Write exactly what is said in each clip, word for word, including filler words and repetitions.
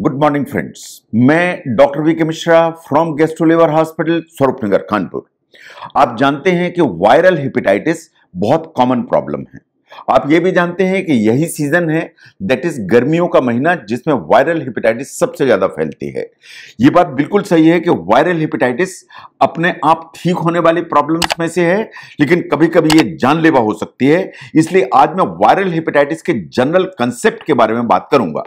Good morning friends, मैं doctor V K Mishra from gastro liver hospital Swaroopnagar Kanpur. आप जानते हैं कि वायरल हेपेटाइटिस बहुत कॉमन प्रॉब्लम है। आप ये भी जानते हैं कि यही सीजन है, दैट इज गर्मियों का महीना, जिसमें वायरल हेपेटाइटिस सबसे ज़्यादा फैलती है। ये बात बिल्कुल सही है कि वायरल हेपेटाइटिस अपने आप ठीक होने वाली प्रॉब्लम्स में से है, लेकिन कभी कभी ये जानलेवा हो सकती है। इसलिए आज मैं वायरल हेपेटाइटिस के जनरल कंसेप्ट के बारे में बात करूंगा।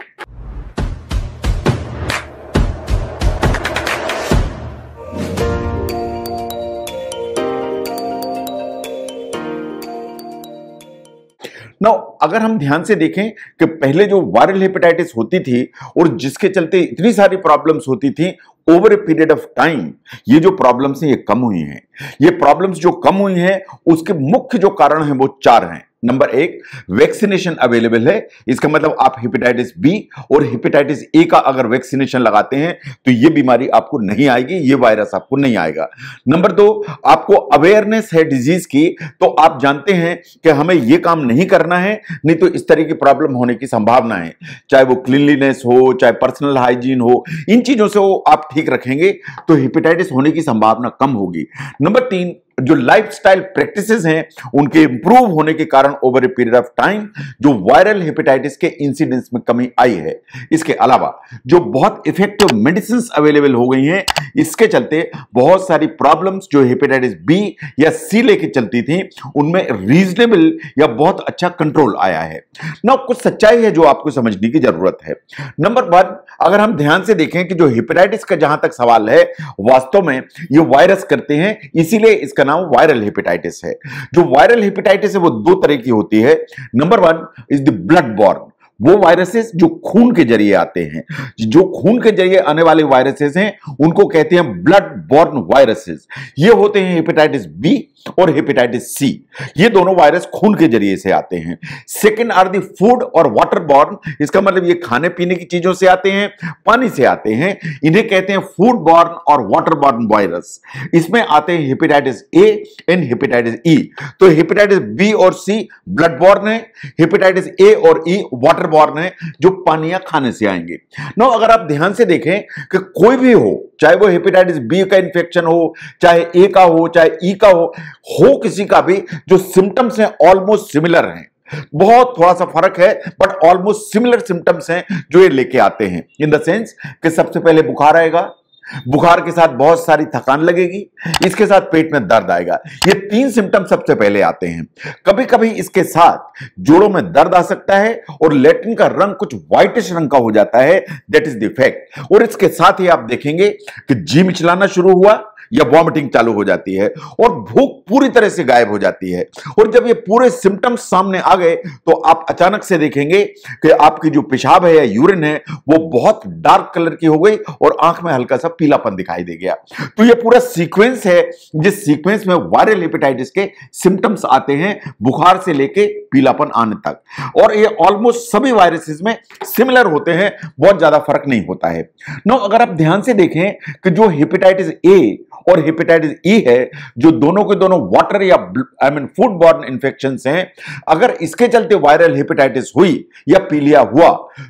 ना अगर हम ध्यान से देखें कि पहले जो वायरल हेपेटाइटिस होती थी और जिसके चलते इतनी सारी प्रॉब्लम्स होती थी, over a period of time ये जो प्रॉब्लम्स हैं ये कम हुई हैं। ये प्रॉब्लम्स जो कम हुई हैं उसके मुख्य जो कारण हैं वो चार हैं। नंबर एक, वैक्सीनेशन अवेलेबल है। इसका मतलब आप हेपेटाइटिस बी और हेपेटाइटिस ए का अगर वैक्सीनेशन लगाते हैं तो ये बीमारी आपको नहीं आएगी, ये वायरस आपको नहीं आएगा। नंबर दो, आपको अवेयरनेस है डिजीज की, तो आप जानते हैं कि हमें ये काम नहीं करना है, नहीं तो इस तरह की प्रॉब्लम होने की संभावना है। चाहे वो क्लीनलीनेस हो, चाहे पर्सनल हाइजीन हो, इन चीजों से वो आप ठीक रखेंगे तो हेपेटाइटिस होने की संभावना कम होगी। नंबर तीन, जो लाइफस्टाइल प्रैक्टिसेस हैं उनके इंप्रूव होने के कारण over a period of time जो वायरल हेपेटाइटिस के इंसिडेंस में कमी आई है। इसके अलावा जो बहुत इफेक्टिव मेडिसिंस अवेलेबल हो गई हैं, इसके चलते बहुत सारी प्रॉब्लम्स जो हेपेटाइटिस बी या सी लेके चलती थी उनमें रीजनेबल या बहुत अच्छा कंट्रोल आया है। ना कुछ सच्चाई है जो आपको समझने की जरूरत है। नंबर वन, अगर हम ध्यान से देखें कि जो हेपेटाइटिस का जहां तक सवाल है, वास्तव में ये वायरस करते हैं, इसीलिए इसका नाम वायरल हेपेटाइटिस है। जो वायरल हेपेटाइटिस है वो दो तरह की होती है। Number one is the blood borne, वो वायरसेस जो खून के जरिए आते हैं। जो खून के जरिए आने वाले वायरसेस हैं उनको कहते हैं ब्लड बॉर्न वायरसेस। ये होते हैं हेपेटाइटिस बी और हेपेटाइटिस सी, ये दोनों वायरस खून के जरिए से आते हैं। सेकंड आर दी फूड और वाटर बॉर्न, इसका मतलब ये खाने पीने की चीजों से आते हैं, पानी से आते हैं, इन्हें कहते हैं फूड बॉर्न और वाटर बॉर्न वायरस। इसमें आते हैं hepatitis A and hepatitis E. तो हेपेटाइटिस बी और सी ब्लड बॉर्न है, हेपेटाइटिस ए और ई वाटर बॉर्न है, जो पानी या खाने से आएंगे। नो अगर आप ध्यान से देखें कि कोई भी हो, चाहे वो हेपेटाइटिस बी का इंफेक्शन हो, चाहे ए का हो, चाहे ई का हो, हो किसी का भी, जो सिम्टम्स हैं ऑलमोस्ट सिमिलर हैं। बहुत थोड़ा सा फर्क है बट ऑलमोस्ट सिमिलर सिम्टम्स हैं जो ये लेके आते हैं। इन द सेंस कि सबसे पहले बुखार आएगा, बुखार के साथ बहुत सारी थकान लगेगी, इसके साथ पेट में दर्द आएगा। ये तीन सिम्टम सबसे पहले आते हैं। कभी कभी इसके साथ जोड़ों में दर्द आ सकता है और लेटिन का रंग कुछ व्हाइटिश रंग का हो जाता है, दैट इज द फैक्ट। और इसके साथ ही आप देखेंगे कि जी मिचलाना शुरू हुआ या वॉमिटिंग चालू हो जाती है और भूख पूरी तरह से गायब हो जाती है। और जब ये पूरे सिम्टम्स सामने आ गए तो आप अचानक से देखेंगे कि आपकी जो पेशाब है या यूरिन है वो बहुत डार्क कलर की हो गई और आंख में हल्का सा पीलापन दिखाई दे गया। तो ये पूरा सीक्वेंस है, जिस सीक्वेंस में वायरल हेपेटाइटिस के सिम्टम्स आते हैं, बुखार से लेके पीलापन आने तक। और ये ऑलमोस्ट सभी वायरसेस में सिमिलर होते हैं, बहुत ज्यादा फर्क नहीं होता है। नो अगर आप ध्यान से देखें कि जो हेपेटाइटिस ए और हेपेटाइटिस ई है, जो दोनों के दोनों वाटर या I mean food borne infections हैं, अगर इसके चलते वायरल हेपेटाइटिस हुई या पीलिया हुआ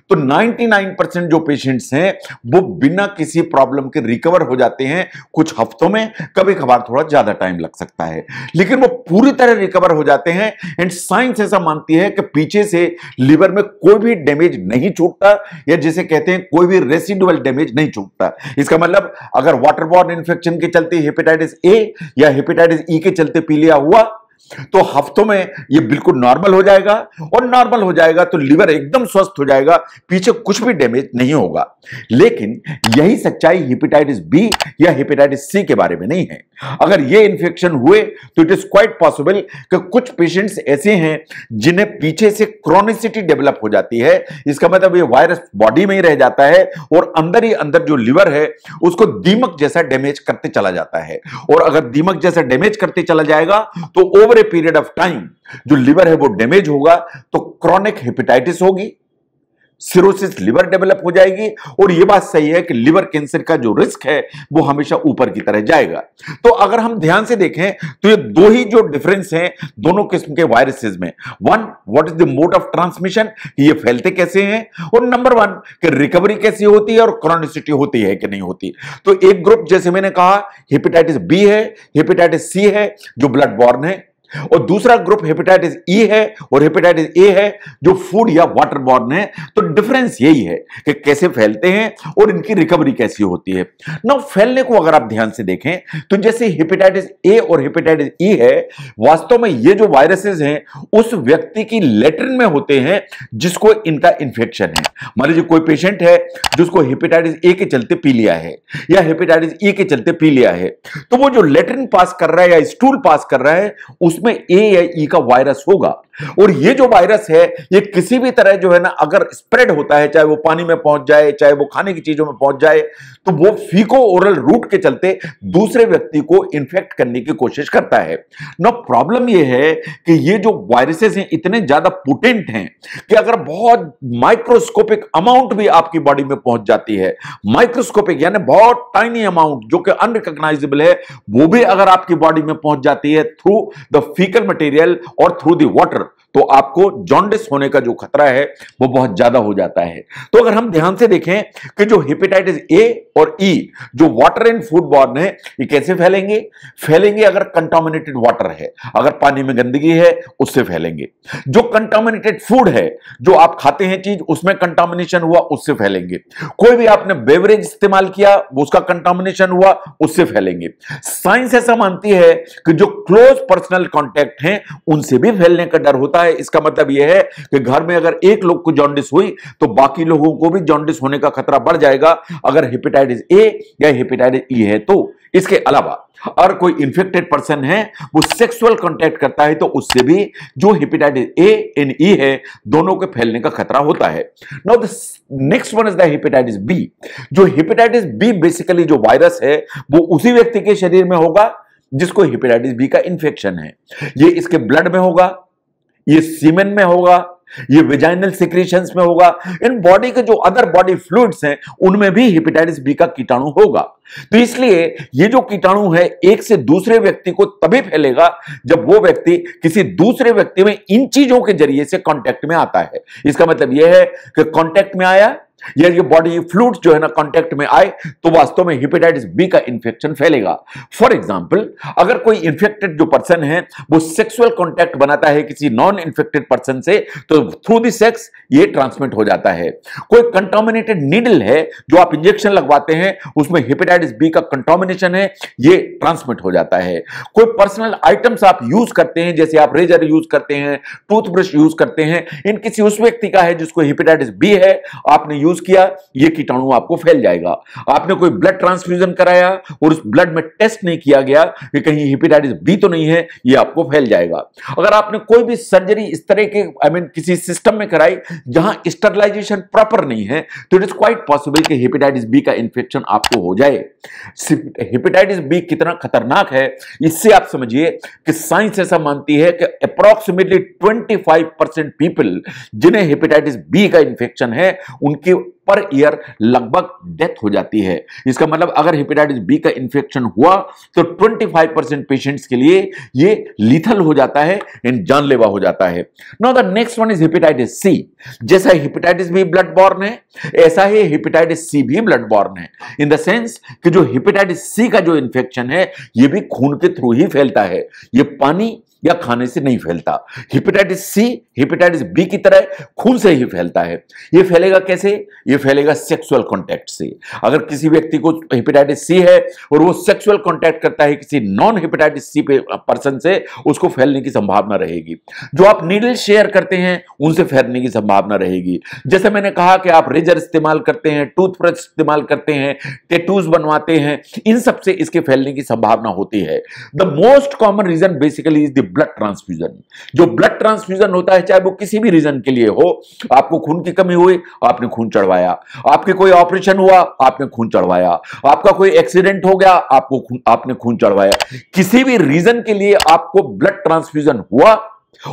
तो निन्यानवे परसेंट जो पेशेंट्स हैं वो बिना किसी प्रॉब्लम के रिकवर हो जाते हैं, कुछ हफ्तों में, कभी कभार थोड़ा ज्यादा टाइम लग सकता है, लेकिन वो पूरी तरह रिकवर हो जाते हैं। एंड साइंस ऐसा मानती है कि पीछे से लिवर में कोई भी डैमेज नहीं छूटता, या जिसे कहते हैं कोई भी रेसिडुअल डैमेज नहीं छूटता। इसका मतलब अगर वाटर बॉर्न इन्फेक्शन के चलते हेपेटाइटिस ए या हेपेटाइटिस ई के चलते पीलिया हुआ तो हफ्तों में ये बिल्कुल नॉर्मल हो जाएगा, और नॉर्मल हो जाएगा तो लीवर एकदम स्वस्थ हो जाएगा, पीछे कुछ भी डैमेज नहीं होगा। लेकिन यही सच्चाई हेपेटाइटिस बी या हेपेटाइटिस सी के बारे में नहीं है। अगर ये इन्फेक्शन हुए तो इट इज क्वाइट पॉसिबल कि कुछ पेशेंट्स ऐसे हैं जिन्हें पीछे से क्रॉनिसिटी डेवलप हो जाती है। इसका मतलब ये वायरस बॉडी में ही रह जाता है और अंदर ही अंदर जो लीवर है उसको दीमक जैसा डैमेज करते चला जाता है, और अगर दीमक जैसा डैमेज करते चला जाएगा तो over a period of time जो लीवर है वो डैमेज होगा, तो क्रॉनिक हेपेटाइटिस होगी, सिरोसिस लिवर डेवलप हो जाएगी। और यह बात सही है कि लिवर कैंसर का जो रिस्क है वो हमेशा ऊपर की तरह जाएगा। तो अगर हम ध्यान से देखें तो ये दो ही जो डिफरेंस हैं दोनों किस्म के वायरसेस में, one what is the mode of transmission, ये फैलते कैसे हैं, और नंबर वन कि रिकवरी कैसी होती है और क्रॉनिसिटी होती है कि नहीं होती। तो एक ग्रुप जैसे मैंने कहा हेपेटाइटिस बी है, हेपेटाइटिस सी है जो ब्लड बॉर्न है, और दूसरा ग्रुप हेपेटाइटिस ई है और हेपेटाइटिस ए है जो फूड या वाटर बॉर्न है। तो डिफरेंस यही है कि कैसे फैलते हैं और इनकी रिकवरी कैसी होती है। नाउ फैलने को अगर आप ध्यान से देखें तो जैसे हेपेटाइटिस ए और हेपेटाइटिस ई है, वास्तव में ये जो वायरसेस हैं उस व्यक्ति की लेट्रिन में होते हैं जिसको इनका इंफेक्शन है। मान लीजिए कोई पेशेंट है जिसको हेपेटाइटिस ए के चलते पीलिया है या हेपेटाइटिस ई के चलते पीलिया है, तो वो जो लेट्रिन पास कर रहा है या स्टूल पास कर रहा है उसमें ए या ई का वायरस होगा। और ये जो वायरस है ये किसी भी तरह जो है ना अगर स्प्रेड होता है, चाहे वो पानी में पहुंच जाए, चाहे वो खाने की चीजों में पहुंच जाए, तो वो फीको ओरल रूट के चलते दूसरे व्यक्ति को इन्फेक्ट करने की कोशिश करता है। नो प्रॉब्लम ये है कि ये जो वायरसेस हैं इतने ज्यादा पोटेंट हैं कि अगर बहुत माइक्रोस्कोपिक अमाउंट भी आपकी बॉडी में पहुंच जाती है, माइक्रोस्कोपिक यानी बहुत टाइनी अमाउंट जो कि अनरिकॉग्नाइजेबल है, वो भी अगर आपकी बॉडी में पहुंच जाती है थ्रू द फीकल मटेरियल और थ्रू द वाटर, तो आपको जॉन्डिस होने का जो खतरा है वो बहुत ज्यादा हो जाता है। तो अगर हम ध्यान से देखें कि जो हेपेटाइटिस ए और ई जो वाटर एंड फूड बॉर्न है ये कैसे फैलेंगे, फैलेंगे अगर कंटामिनेटेड वाटर है, अगर पानी में गंदगी है उससे फैलेंगे, जो कंटामिनेटेड फूड है जो आप खाते हैं चीज उसमें कंटामिनेशन हुआ उससे फैलेंगे, कोई भी आपने बेवरेज इस्तेमाल किया उसका कंटामिनेशन हुआ उससे फैलेंगे। साइंस ऐसा मानती है कि जो क्लोज पर्सनल कॉन्टैक्ट है उनसे भी फैलने का डर होता है। इसका मतलब यह है कि घर में अगर एक लोग को जॉन्डिस हुई तो बाकी लोगों को भी जॉन्डिस होने का खतरा बढ़ जाएगा अगर हेपेटाइटिस ए या हेपेटाइटिस ई है तो। इसके अलावा अगर कोई इन्फेक्टेड पर्सन है वो सेक्सुअल कांटेक्ट करता है तो उससे भी जो हेपेटाइटिस ए एंड ई है दोनों के फैलने का खतरा होता है। Now the next one is the hepatitis B. जो हेपेटाइटिस बी बेसिकली जो वायरस है वो उसी व्यक्ति के शरीर में होगा जिसको हेपेटाइटिस बी का इंफेक्शन है। ये इसके ब्लड में होगा, ये सीमेन में होगा, ये वेजाइनल सिक्रीशंस में होगा, इन बॉडी के जो अदर बॉडी फ्लूइड्स हैं उनमें भी हेपेटाइटिस बी का कीटाणु होगा। तो इसलिए ये जो कीटाणु है एक से दूसरे व्यक्ति को तभी फैलेगा जब वो व्यक्ति किसी दूसरे व्यक्ति में इन चीजों के जरिए से कांटेक्ट में आता है। इसका मतलब यह है कि कांटेक्ट में आया या ये बॉडी फ्लूइड्स जो है ना कांटेक्ट में आए तो वास्तव में हेपेटाइटिस बी का इंफेक्शन फैलेगा। फॉर एग्जांपल अगर कोई इंफेक्टेड जो पर्सन है वो सेक्सुअल कांटेक्ट बनाता है किसी नॉन इंफेक्टेड पर्सन से तो थ्रू द सेक्स ये ट्रांसमिट हो जाता है। कोई कंटामिनेटेड नीडल है जो आप इंजेक्शन लगवाते हैं उसमें हेपेटाइटिस बी का कंटामिनेशन है, ये ट्रांसमिट हो जाता है। कोई पर्सनल आइटम्स आप यूज करते हैं जैसे आप रेजर यूज करते हैं, टूथब्रश यूज करते हैं, इन किसी उस व्यक्ति का है जिसको हेपेटाइटिस बी है, आपने यूज किया, ये कीटाणु आपको फैल जाएगा। आपने कोई ब्लड ट्रांसफ्यूजन कराया और उस ब्लड में टेस्ट नहीं किया गया कि कहीं हेपेटाइटिस बी तो नहीं है, ये आपको फैल जाएगा। अगर आपने कोई भी सर्जरी इस तरह के आई मीन किसी सिस्टम में कराई जहां स्टरलाइजेशन प्रॉपर नहीं है तो इट इज क्वाइट पॉसिबल कि हेपेटाइटिस बी का इंफेक्शन आपको हो जाए। हेपेटाइटिस बी कितना खतरनाक है इससे आप समझिए कि साइंस ऐसा मानती है कि अप्रॉक्सिमेटली पच्चीस परसेंट पीपल जिन्हें हेपेटाइटिस बी का इंफेक्शन है उनकी पर ईयर लगभग डेथ हो जाती है। इसका मतलब अगर हेपेटाइटिस बी का इंफेक्शन हुआ तो पच्चीस परसेंट पेशेंट्स के लिए ये लीथल हो जाता है, जानलेवा हो जाता है। Now the next one is hepatitis C. जैसा हेपेटाइटिस बी ब्लड बॉर्न है ऐसा ही हेपेटाइटिस सी भी ब्लड बॉर्न है, इन द सेंस कि जो हेपेटाइटिस सी का जो इंफेक्शन है ये भी खून के थ्रू ही फैलता है, ये पानी या खाने से नहीं फैलता। हेपेटाइटिस सी हेपेटाइटिस बी की तरह खून से ही फैलता है। ये फैलेगा कैसे, ये फैलेगा सेक्सुअल कांटेक्ट से। अगर किसी व्यक्ति को हेपेटाइटिस सी है और वो सेक्सुअल कांटेक्ट करता है किसी नॉन हेपेटाइटिस सी पर्सन से, उसको फैलने की संभावना रहेगी। जो आप नीडल शेयर करते हैं उनसे फैलने की संभावना रहेगी। जैसे मैंने कहा कि आप रेजर इस्तेमाल करते हैं, टूथब्रश इस्तेमाल करते हैं, टैटूज बनवाते हैं, इन सबसे इसके फैलने की संभावना होती है। The most common reason basically is the blood transfusion. जो ब्लड ट्रांसफ्यूजन होता है चाहे वो किसी भी रीजन के लिए हो, आपको खून की कमी हुई आपने खून चढ़वाया, आपके कोई ऑपरेशन हुआ आपने खून चढ़वाया, आपका कोई एक्सीडेंट हो गया आपको खून, आपने खून चढ़वाया, किसी भी रीजन के लिए आपको ब्लड ट्रांसफ्यूजन हुआ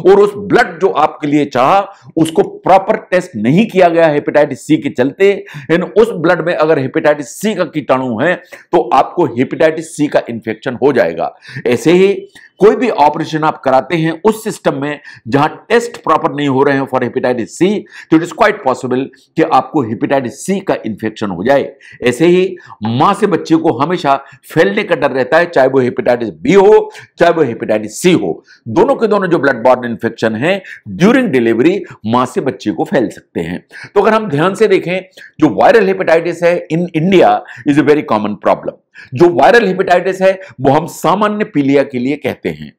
और उस ब्लड जो आपके लिए चाहा उसको प्रॉपर टेस्ट नहीं किया गया हेपेटाइटिस सी के चलते, यानी उस ब्लड में अगर हेपेटाइटिस सी का कीटाणु है तो आपको हेपेटाइटिस सी का इंफेक्शन हो जाएगा। ऐसे ही कोई भी ऑपरेशन आप कराते हैं उस सिस्टम में जहां टेस्ट प्रॉपर नहीं हो रहे हैं फॉर हेपेटाइटिस सी, तो इट इज क्वाइट पॉसिबल कि आपको हेपेटाइटिस सी का इंफेक्शन हो जाए। ऐसे ही मां से बच्चे को हमेशा फैलने का डर रहता है, चाहे वो हेपेटाइटिस बी हो चाहे वो हेपेटाइटिस सी हो, दोनों के दोनों जो ब्लड बॉर्न इन्फेक्शन है ड्यूरिंग डिलीवरी मां से बच्चे को फैल सकते हैं। तो अगर हम ध्यान से देखें, जो वायरल हेपेटाइटिस है in India is a very common problem. जो वायरल हेपेटाइटिस है वो हम सामान्य पीलिया के लिए कहते हैं।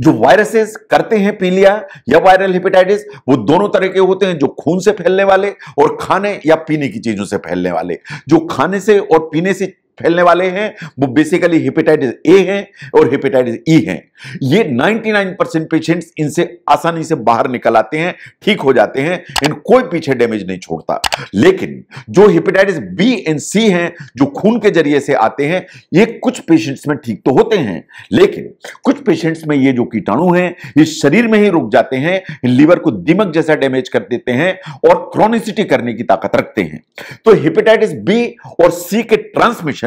जो वायरसेस करते हैं पीलिया या वायरल हेपेटाइटिस, वो दोनों तरह के होते हैं, जो खून से फैलने वाले और खाने या पीने की चीजों से फैलने वाले। जो खाने से और पीने से फैलने वाले हैं वो बेसिकली हेपेटाइटिस ए है और हेपेटाइटिस ई है। ये निन्यानवे परसेंट पेशेंट्स इनसे आसानी से बाहर निकल आते हैं, ठीक हो जाते हैं, इन कोई पीछे डैमेज नहीं छोड़ता। लेकिन जो हेपेटाइटिस बी एंड सी हैं, जो खून के जरिए से आते हैं, ये कुछ पेशेंट्स में ठीक तो होते हैं, लेकिन कुछ पेशेंट्स में ये जो कीटाणु हैं ये शरीर में ही रुक जाते हैं, लीवर को दीमक जैसा डैमेज कर देते हैं और क्रॉनिसिटी करने की ताकत रखते हैं। तो हेपेटाइटिस बी और सी के ट्रांसमिशन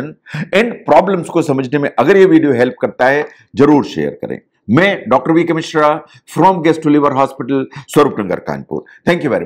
एंड प्रॉब्लम्स को समझने में अगर ये वीडियो हेल्प करता है जरूर शेयर करें। मैं doctor V K Mishra from gastro liver hospital Swaroopnagar Kanpur. Thank you very much.